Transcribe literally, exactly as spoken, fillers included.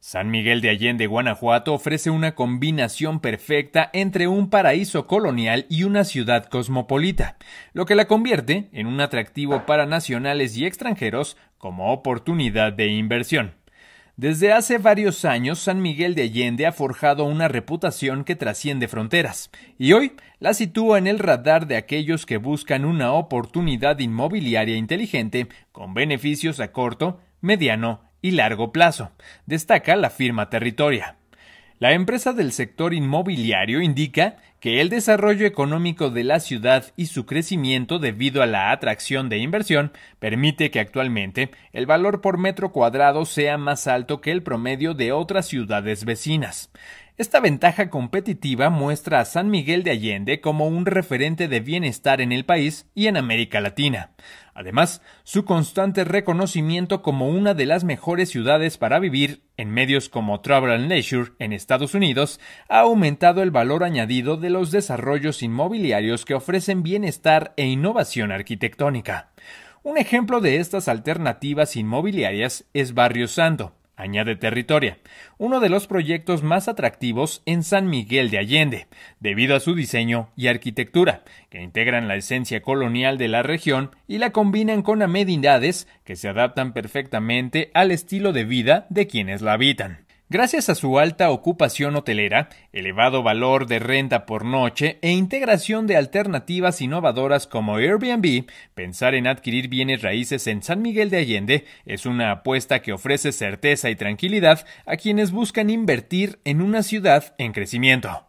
San Miguel de Allende, Guanajuato, ofrece una combinación perfecta entre un paraíso colonial y una ciudad cosmopolita, lo que la convierte en un atractivo para nacionales y extranjeros como oportunidad de inversión. Desde hace varios años, San Miguel de Allende ha forjado una reputación que trasciende fronteras y hoy la sitúa en el radar de aquellos que buscan una oportunidad inmobiliaria inteligente con beneficios a corto, mediano y largo plazo, destaca la firma Territoria. La empresa del sector inmobiliario indica que el desarrollo económico de la ciudad y su crecimiento debido a la atracción de inversión permite que actualmente el valor por metro cuadrado sea más alto que el promedio de otras ciudades vecinas. Esta ventaja competitiva muestra a San Miguel de Allende como un referente de bienestar en el país y en América Latina. Además, su constante reconocimiento como una de las mejores ciudades para vivir en medios como Travel + Leisure en Estados Unidos ha aumentado el valor añadido de los desarrollos inmobiliarios que ofrecen bienestar e innovación arquitectónica. Un ejemplo de estas alternativas inmobiliarias es Barrio Santo, añade Territoria, uno de los proyectos más atractivos en San Miguel de Allende, debido a su diseño y arquitectura, que integran la esencia colonial de la región y la combinan con amenidades que se adaptan perfectamente al estilo de vida de quienes la habitan. Gracias a su alta ocupación hotelera, elevado valor de renta por noche e integración de alternativas innovadoras como Airbnb, pensar en adquirir bienes raíces en San Miguel de Allende es una apuesta que ofrece certeza y tranquilidad a quienes buscan invertir en una ciudad en crecimiento.